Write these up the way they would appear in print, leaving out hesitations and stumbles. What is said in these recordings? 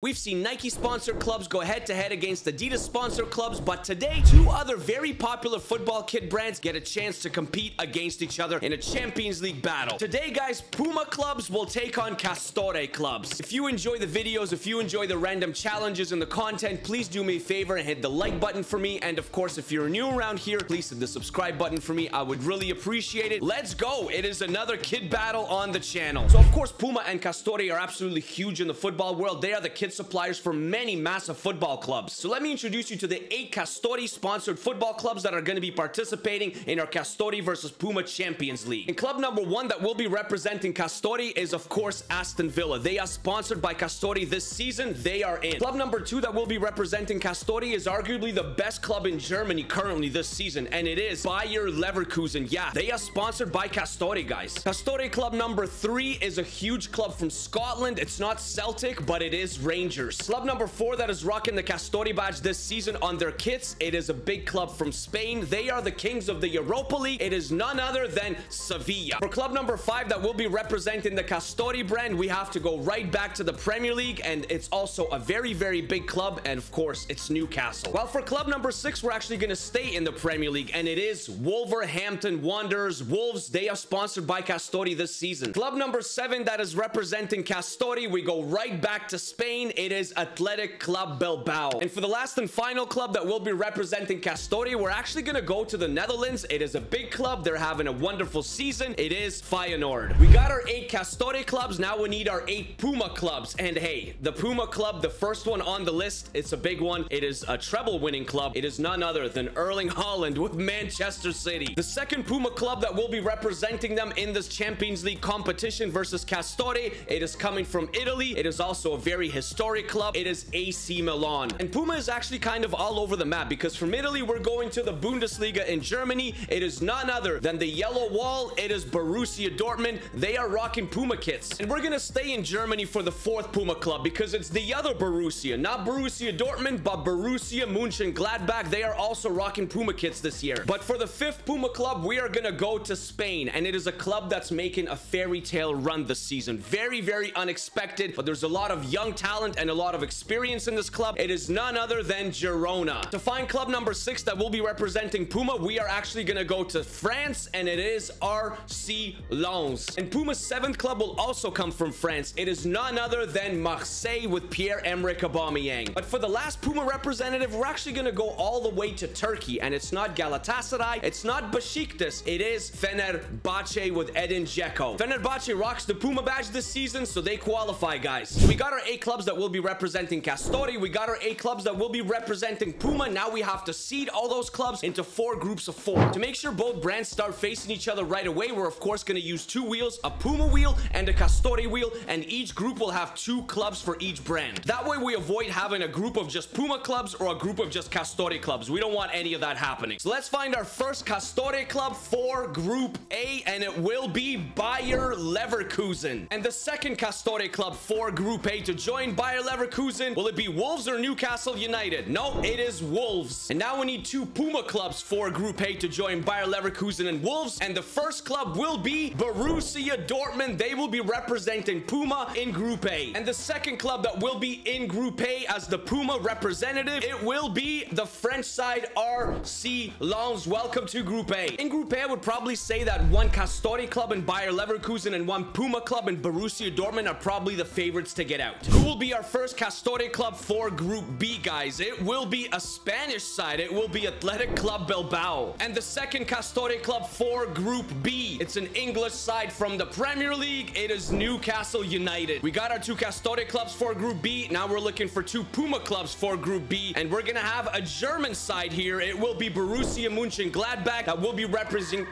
We've seen Nike-sponsored clubs go head-to-head against Adidas-sponsored clubs, but today, two other very popular football kit brands get a chance to compete against each other in a Champions League battle. Today, guys, Puma clubs will take on Castore clubs. If you enjoy the videos, if you enjoy the random challenges and the content, please do me a favor and hit the like button for me. And of course, if you're new around here, please hit the subscribe button for me. I would really appreciate it. Let's go! It is another kid battle on the channel. So, of course, Puma and Castore are absolutely huge in the football world. They are the kid suppliers for many massive football clubs. So let me introduce you to the 8 Castore sponsored football clubs that are going to be participating in our Castore versus Puma Champions League. And club number 1 that will be representing Castore is of course Aston Villa. They are sponsored by Castore this season. They are in. Club number 2 that will be representing Castore is arguably the best club in Germany currently this season, and it is Bayer Leverkusen. Yeah, they are sponsored by Castore, guys. Castore club number 3 is a huge club from Scotland. It's not Celtic, but it is Rangers. Club number 4 that is rocking the Castore badge this season on their kits, it is a big club from Spain. They are the kings of the Europa League. It is none other than Sevilla. For club number 5 that will be representing the Castore brand, we have to go right back to the Premier League, and it's also a very big club, and of course it's Newcastle. Well, for club number 6, we're actually going to stay in the Premier League, and it is Wolverhampton Wanderers. Wolves, they are sponsored by Castore this season. Club number 7 that is representing Castore, we go right back to Spain. It is Athletic Club Bilbao. And for the last and final club that will be representing Castore, we're actually going to go to the Netherlands. It is a big club. They're having a wonderful season. It is Feyenoord. We got our 8 Castore clubs. Now we need our 8 Puma clubs. And hey, the Puma club, the first one on the list, it's a big one. It is a treble winning club. It is none other than Erling Haaland with Manchester City. The second Puma club that will be representing them in this Champions League competition versus Castore, it is coming from Italy. It is also a very historic club. It is AC Milan. And Puma is actually kind of all over the map, because from Italy we're going to the Bundesliga in Germany. It is none other than the Yellow Wall. It is Borussia Dortmund. They are rocking Puma kits. And we're gonna stay in Germany for the 4th Puma club, because it's the other Borussia, not Borussia Dortmund, but Borussia Mönchengladbach. They are also rocking Puma kits this year. But for the 5th Puma club, we are gonna go to Spain, and it is a club that's making a fairy tale run this season. Very unexpected, but there's a lot of young talent and a lot of experience in this club. It is none other than Girona. To find club number 6 that will be representing Puma, we are actually going to go to France, and it is RC Lens. And Puma's 7th club will also come from France. It is none other than Marseille with Pierre-Emerick Aubameyang. But for the last Puma representative, we're actually going to go all the way to Turkey, and it's not Galatasaray, it's not Besiktas, it is Fenerbahce with Edin Dzeko. Fenerbahce rocks the Puma badge this season, so they qualify, guys. We got our 8 clubs that will be representing Castore. We got our 8 clubs that will be representing Puma. Now we have to seed all those clubs into 4 groups of 4. To make sure both brands start facing each other right away, we're of course going to use 2 wheels, a Puma wheel and a Castore wheel, and each group will have 2 clubs for each brand. That way we avoid having a group of just Puma clubs or a group of just Castore clubs. We don't want any of that happening. So let's find our first Castore club for Group A, and it will be Bayer Leverkusen. And the second Castore club for Group A to join Bayer Leverkusen, will it be Wolves or Newcastle United? No, it is Wolves. And now we need 2 Puma clubs for Group A to join Bayer Leverkusen and Wolves. And the first club will be Borussia Dortmund. They will be representing Puma in Group A. And the second club that will be in Group A as the Puma representative, it will be the French side, RC Lens. Welcome to Group A. In Group A, I would probably say that 1 Castore club in Bayer Leverkusen and 1 Puma club in Borussia Dortmund are probably the favorites to get out. Who will be our first Castore club for Group B, guys? It will be a Spanish side. It will be Athletic Club Bilbao. And the second Castore club for Group B, it's an English side from the Premier League. It is Newcastle United. We got our 2 Castore clubs for Group B. Now we're looking for 2 Puma clubs for Group B, and we're gonna have a German side here. It will be Borussia Mönchengladbach that will be representing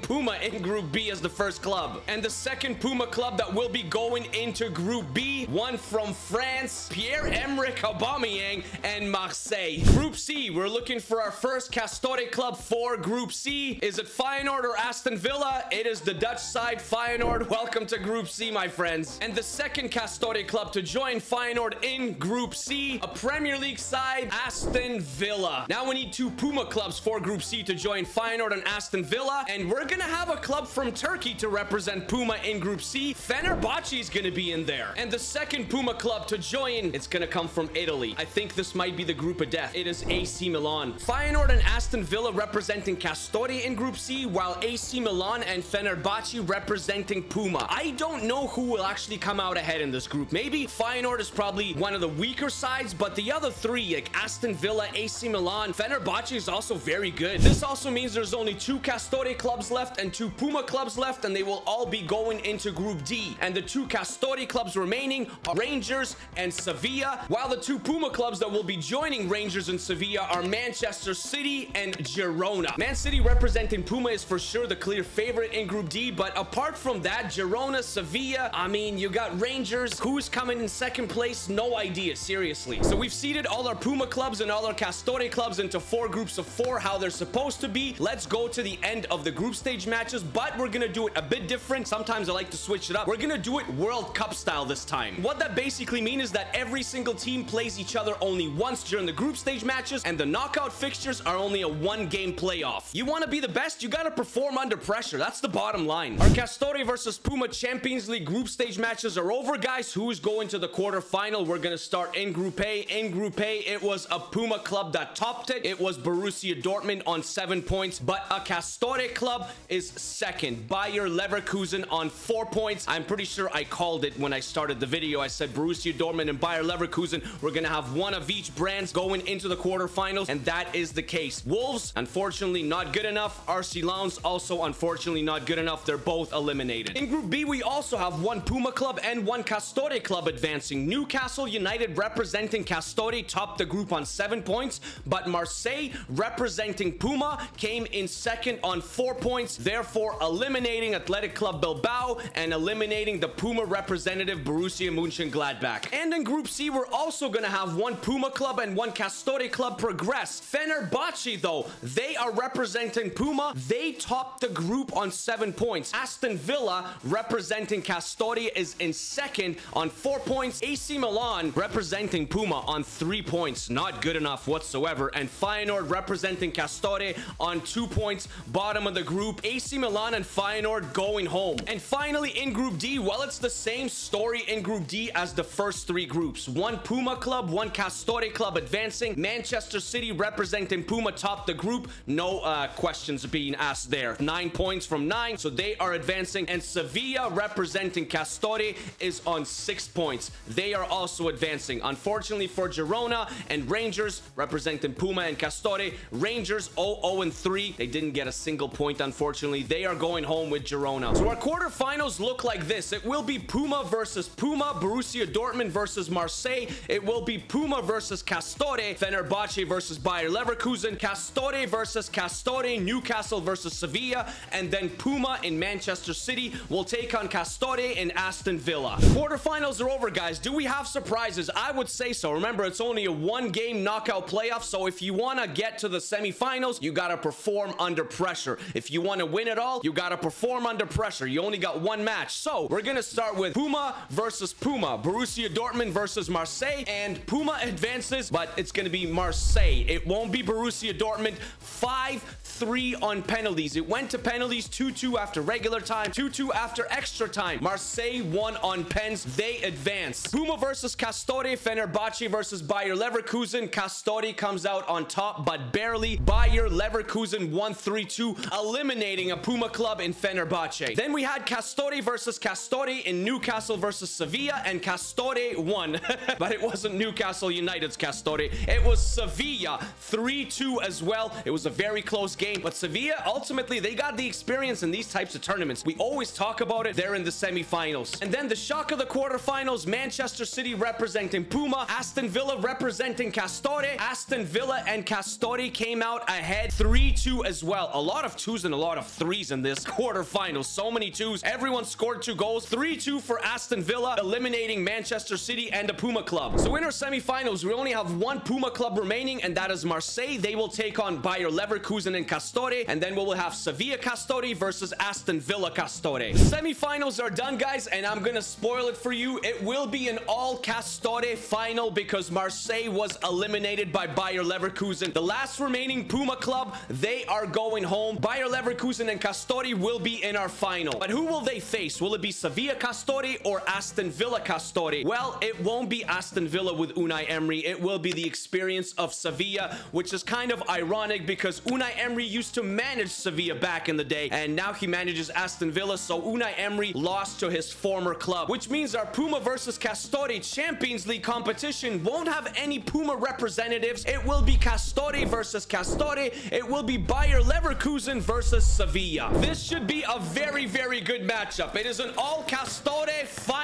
Puma in Group B as the first club. And the second Puma club that will be going into Group B, 1 from France, Pierre-Emerick Aubameyang, and Marseille. Group C, we're looking for our first Castore club for Group C. Is it Feyenoord or Aston Villa? It is the Dutch side, Feyenoord. Welcome to Group C, my friends. And the second Castore club to join Feyenoord in Group C, a Premier League side, Aston Villa. Now we need 2 Puma clubs for Group C to join Feyenoord and Aston Villa, and we're gonna have a club from Turkey to represent Puma in Group C. Fenerbahce is gonna be in there. player. And the second Puma club to join, it's gonna come from Italy. I think this might be the group of death. It is AC Milan. Feyenoord and Aston Villa representing Castore in Group C, while AC Milan and Fenerbahce representing Puma. I don't know who will actually come out ahead in this group. Maybe Feyenoord is probably one of the weaker sides, but the other three, like Aston Villa, AC Milan, Fenerbahce is also very good. This also means there's only two Castore clubs left and two Puma clubs left, and they will all be going into Group D. And the two Castore clubs remaining are Rangers and Sevilla, while the two Puma clubs that will be joining Rangers and Sevilla are Manchester City and Girona. Man City representing Puma is for sure the clear favorite in Group D, but apart from that, Girona, Sevilla, I mean, you got Rangers. Who's coming in second place? No idea, seriously. So we've seeded all our Puma clubs and all our Castore clubs into four groups of four, how they're supposed to be. Let's go to the end of the group stage matches, but we're gonna do it a bit different. Sometimes I like to switch it up. We're gonna do it World Cup style this time. What that basically means is that every single team plays each other only once during the group stage matches, and the knockout fixtures are only a one-game playoff. You want to be the best, you gotta perform under pressure. That's the bottom line. Our Castore versus Puma Champions League group stage matches are over, guys. Who's going to the quarterfinal? We're gonna start in Group A. In Group A, it was a Puma club that topped it. It was Borussia Dortmund on 7 points, but a Castore club is second. Bayer Leverkusen on 4 points. I'm pretty sure I called it when I started the video. I said Borussia Dortmund and Bayer Leverkusen, we're gonna have one of each brands going into the quarterfinals, and that is the case. Wolves, unfortunately, not good enough. RC Lens, also unfortunately not good enough. They're both eliminated. In Group B, we also have one Puma club and one Castore club advancing. Newcastle United representing Castore topped the group on 7 points, but Marseille representing Puma came in second on 4 points, therefore eliminating Athletic Club Bilbao and eliminating the Puma representative Borussia Mönchengladbach. And in Group C, we're also gonna have one Puma club and one Castore club progress. Fenerbahce, though, they are representing Puma. They topped the group on 7 points. Aston Villa representing Castore is in second on 4 points. AC Milan representing Puma on 3 points. Not good enough whatsoever. And Feyenoord representing Castore on 2 points. Bottom of the group. AC Milan and Feyenoord going home. And finally, in Group D, well, it's the same story in Group D as the first three groups. One Puma club, one Castore club advancing. Manchester City representing Puma topped the group. No questions being asked there. 9 points from 9, so they are advancing. And Sevilla representing Castore is on 6 points. They are also advancing. Unfortunately for Girona and Rangers representing Puma and Castore, Rangers 0-0-3. They didn't get a single point, unfortunately. They are going home with Girona. So our quarterfinals look like this. It will be Puma versus Puma, Borussia Dortmund versus Marseille. It will be Puma versus Castore, Fenerbahce versus Bayer Leverkusen, Castore versus Castore, Newcastle versus Sevilla, and then Puma in Manchester City will take on Castore in Aston Villa. Quarterfinals are over, guys. Do we have surprises? I would say so. Remember, it's only a one-game knockout playoff, so if you want to get to the semifinals, you got to perform under pressure. If you want to win it all, you got to perform under pressure. You only got one match, so we're going to start with Puma versus Puma, Borussia Dortmund versus Marseille, and Puma advances, but it's going to be Marseille. It won't be Borussia Dortmund. 5-3 on penalties. It went to penalties, 2-2 after regular time, 2-2 after extra time. Marseille won on pens. They advance. Puma versus Castore, Fenerbahce versus Bayer Leverkusen. Castore comes out on top, but barely. Bayer Leverkusen 1-3-2, eliminating a Puma club in Fenerbahce. Then we had Castore versus Castore in Newcastle versus Sevilla, and Castore won. But it wasn't Newcastle United's Castore. It was Sevilla 3-2 as well. It was a very close game, but Sevilla, ultimately, they got the experience in these types of tournaments. We always talk about it. They're in the semifinals. And then the shock of the quarterfinals, Manchester City representing Puma, Aston Villa representing Castore. Aston Villa and Castore came out ahead 3-2 as well. A lot of twos and a lot of threes in this quarterfinals. So many twos. Everyone scored 2 goals. 3-2 for Aston Villa, eliminating Manchester City and the Puma club. So in our semifinals, we only have one Puma club remaining, and that is Marseille. They will take on Bayer Leverkusen and Castore, and then we will have Sevilla Castore versus Aston Villa Castore. Semifinals are done, guys, and I'm gonna spoil it for you. It will be an all Castore final because Marseille was eliminated by Bayer Leverkusen. The last remaining Puma club, they are going home. Bayer Leverkusen and Castore will be in our final. But who will they face? Will it be Sevilla Castore or Aston Villa, Castore? Well, it won't be Aston Villa with Unai Emery. It will be the experience of Sevilla, which is kind of ironic because Unai Emery used to manage Sevilla back in the day, and now he manages Aston Villa, so Unai Emery lost to his former club, which means our Puma versus Castore Champions League competition won't have any Puma representatives. It will be Castore versus Castore. It will be Bayer Leverkusen versus Sevilla. This should be a very, very good matchup. It is an all-Castore final.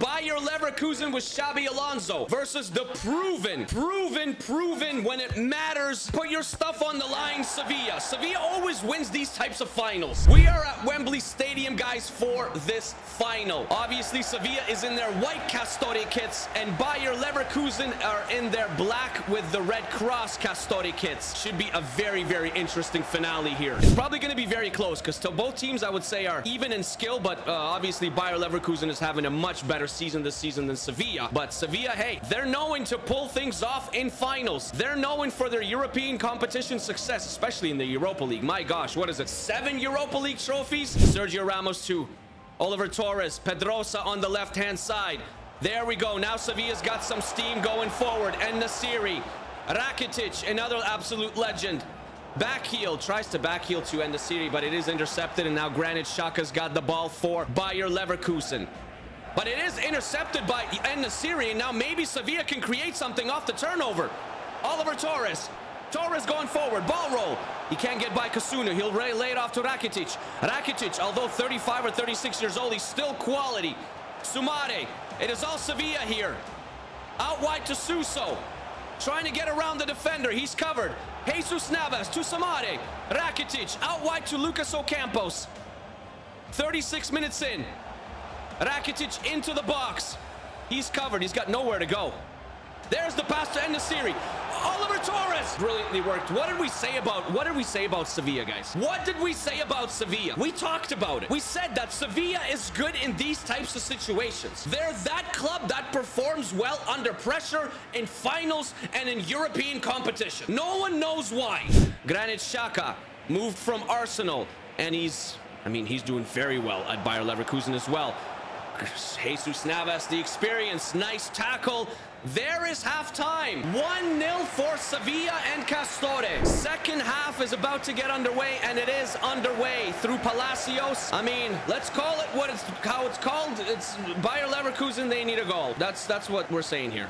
Bayer Leverkusen with Xabi Alonso versus the proven when it matters. Put your stuff on the line, Sevilla. Sevilla always wins these types of finals. We are at Wembley Stadium, guys, for this final. Obviously, Sevilla is in their white Castore kits, and Bayer Leverkusen are in their black with the red cross Castore kits. Should be a very, very interesting finale here. It's probably going to be very close because both teams, I would say, are even in skill, but obviously Bayer Leverkusen is having a much better season this season than Sevilla. But Sevilla, hey, they're known to pull things off in finals. They're known for their European competition success, especially in the Europa League. My gosh, what is it? 7 Europa League trophies? Sergio Ramos to Oliver Torres. Pedrosa on the left-hand side. There we go. Now Sevilla's got some steam going forward. En-Nesyri. Rakitic, another absolute legend. Back heel, tries to back heel to En-Nesyri, but it is intercepted, and now Granit Xhaka's got the ball for Bayer Leverkusen. But it is intercepted by En-Nesyri, and now maybe Sevilla can create something off the turnover. Oliver Torres. Torres going forward, ball roll. He can't get by Kossounou. He'll lay it off to Rakitic. Rakitic, although 35 or 36 years old, he's still quality. Soumare. It is all Sevilla here. Out wide to Suso. Trying to get around the defender. He's covered. Jesus Navas to Soumare. Rakitic out wide to Lucas Ocampos. 36 minutes in. Rakitic into the box. He's covered. He's got nowhere to go. There's the pass to En-Nesyri. Oliver Torres! Brilliantly worked. What did we say about Sevilla, guys? What did we say about Sevilla? We talked about it. We said that Sevilla is good in these types of situations. They're that club that performs well under pressure in finals and in European competition. No one knows why. Granit Xhaka moved from Arsenal, and he's doing very well at Bayer Leverkusen as well. Jesus Navas, the experience. Nice tackle. There is halftime. 1-0 for Sevilla and Castore. Second half is about to get underway, and it is underway through Palacios. I mean, let's call it what it's how it's called. It's Bayer Leverkusen. They need a goal. That's what we're saying here,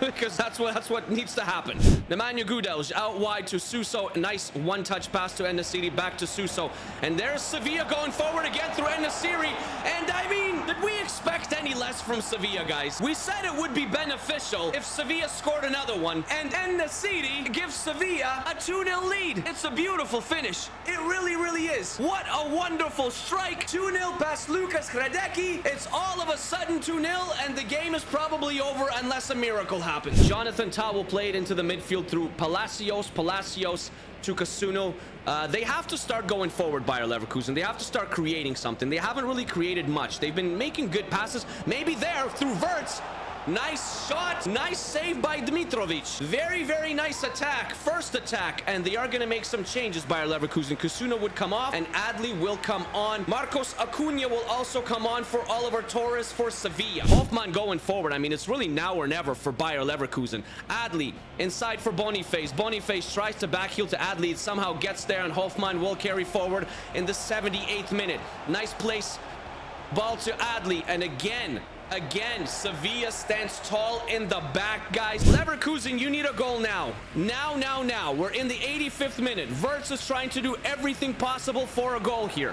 because that's what needs to happen. Nemanja Gudelj out wide to Suso. Nice one-touch pass to En-Nesyri, back to Suso, and there's Sevilla going forward again through En-Nesyri. And I mean, did we expect any less from Sevilla, guys? We said it would be beneficial if Sevilla scored another one, and En-Nesyri gives Sevilla a 2-0 lead. It's a beautiful finish. It really, really is. What a wonderful strike. 2-0 past Lucas Hradecki. It's all of a sudden 2-0, and the game is probably over unless a miracle happens. Jonathan Towell played into the midfield through Palacios. Palacios to Kossounou. They have to start going forward, Bayer Leverkusen. They have to start creating something. They haven't really created much. They've been making good passes. Maybe there through Verts. Nice shot. Nice save by Dmitrovic. Very, very nice attack. First attack. And they are going to make some changes, Bayer Leverkusen. Kossounou would come off, and Adli will come on. Marcos Acuna will also come on for Oliver Torres for Sevilla. Hofmann going forward. I mean, it's really now or never for Bayer Leverkusen. Adli inside for Boniface. Boniface tries to backheel to Adli. It somehow gets there, and Hofmann will carry forward in the 78th minute. Nice place. Ball to Adli. And again, Sevilla stands tall in the back, guys. Leverkusen, you need a goal now. Now. We're in the 85th minute. Verts is trying to do everything possible for a goal here.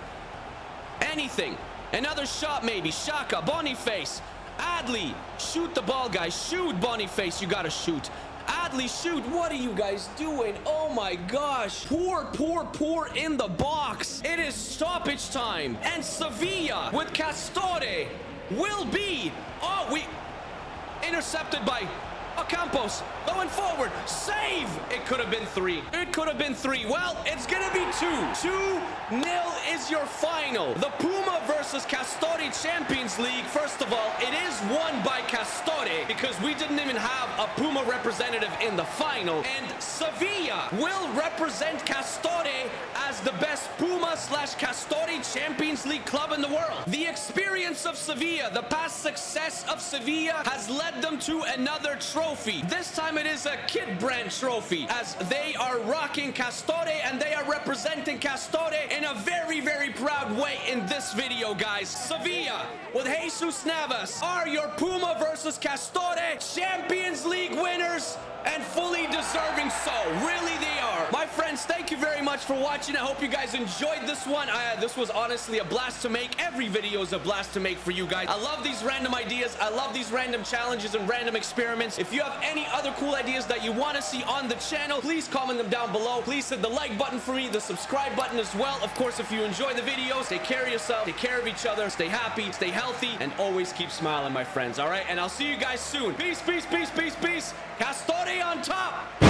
Anything. Another shot, maybe. Xhaka, Boniface, Adli. Shoot the ball, guys. Shoot, Boniface. You gotta shoot. Adli, shoot. What are you guys doing? Oh my gosh. Poor in the box. It is stoppage time. And Sevilla with Castore will be intercepted by Ocampos going forward. Save! It could have been three. It could have been three. Well, it's going to be two. 2-0 is your final. The Puma versus Castore Champions League. First of all, it is won by Castore because we didn't even have a Puma representative in the final. And Sevilla will represent Castore as the best Puma/Castore Champions League club in the world. The experience of Sevilla, the past success of Sevilla has led them to another trophy. This time it is a kid brand trophy as they are rocking Castore and they are representing Castore in a very, very proud way in this video, guys. Sevilla with Jesus Navas are your Puma versus Castore Champions League winners, and fully deserving so. Really, they are. My friends, thank you very much for watching. I hope you guys enjoyed this one. This was honestly a blast to make. Every video is a blast to make for you guys. I love these random ideas. I love these random challenges and random experiments. If you have any other cool ideas that you want to see on the channel, please comment them down below. Please hit the like button for me, the subscribe button as well. Of course, if you enjoy the videos, take care of yourself, take care of each other, stay happy, stay healthy, and always keep smiling, my friends, all right? And I'll see you guys soon. Peace, peace, peace, peace, peace. Castore on top.